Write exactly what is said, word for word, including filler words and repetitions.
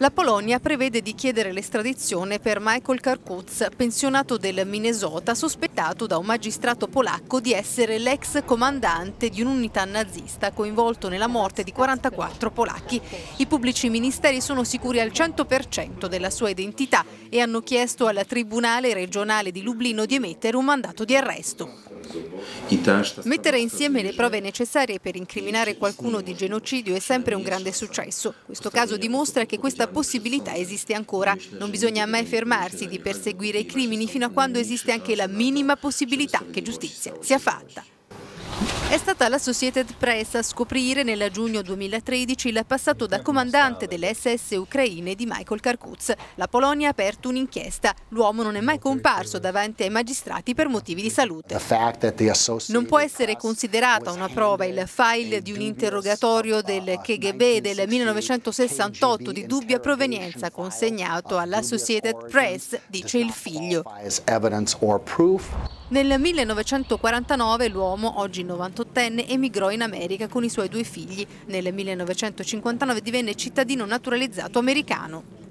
La Polonia prevede di chiedere l'estradizione per Michael Karkoc, pensionato del Minnesota, sospettato da un magistrato polacco di essere l'ex comandante di un'unità nazista coinvolto nella morte di quarantaquattro polacchi. I pubblici ministeri sono sicuri al cento per cento della sua identità e hanno chiesto al Tribunale regionale di Lublino di emettere un mandato di arresto. Mettere insieme le prove necessarie per incriminare qualcuno di genocidio è sempre un grande successo. Questo caso dimostra che questa possibilità esiste ancora. Non bisogna mai fermarsi di perseguire i crimini fino a quando esiste anche la minima possibilità che giustizia sia fatta. È stata l'Associated Press a scoprire nel giugno duemilatredici il passato da comandante delle esse esse ucraine di Michael Karkoc. La Polonia ha aperto un'inchiesta. L'uomo non è mai comparso davanti ai magistrati per motivi di salute. Non può essere considerata una prova il file di un interrogatorio del K G B del millenovecentosessantotto di dubbia provenienza consegnato all'Associated Press, dice il figlio. Nel millenovecentoquarantanove l'uomo, oggi novantottenne, emigrò in America con i suoi due figli. Nel millenovecentocinquantanove divenne cittadino naturalizzato americano.